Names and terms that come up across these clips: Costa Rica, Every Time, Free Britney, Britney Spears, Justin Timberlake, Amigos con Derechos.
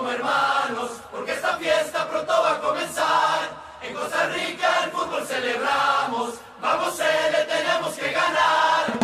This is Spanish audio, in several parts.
como hermanos, porque esta fiesta pronto va a comenzar. En Costa Rica el fútbol celebramos, vamos Cele, tenemos que ganar.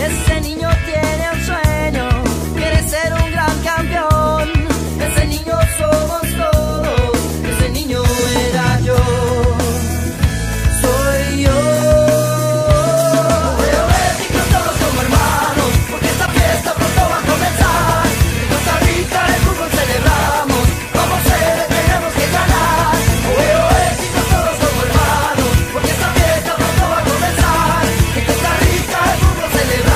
Ese niño tiene un sueño, quiere ser un gran campeón. Ese niño somos todos, ese niño era yo. Soy yo. Pero éticos todos somos hermanos, porque esta fiesta pronto va a comenzar. En Costa Rica el fútbol celebramos, vamos Cele, tenemos que ganar. Pero éticos todos somos hermanos, porque esta fiesta pronto va a comenzar. En Costa Rica el fútbol celebramos.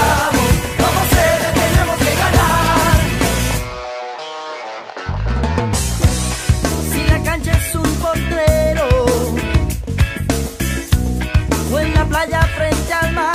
Frente al mar.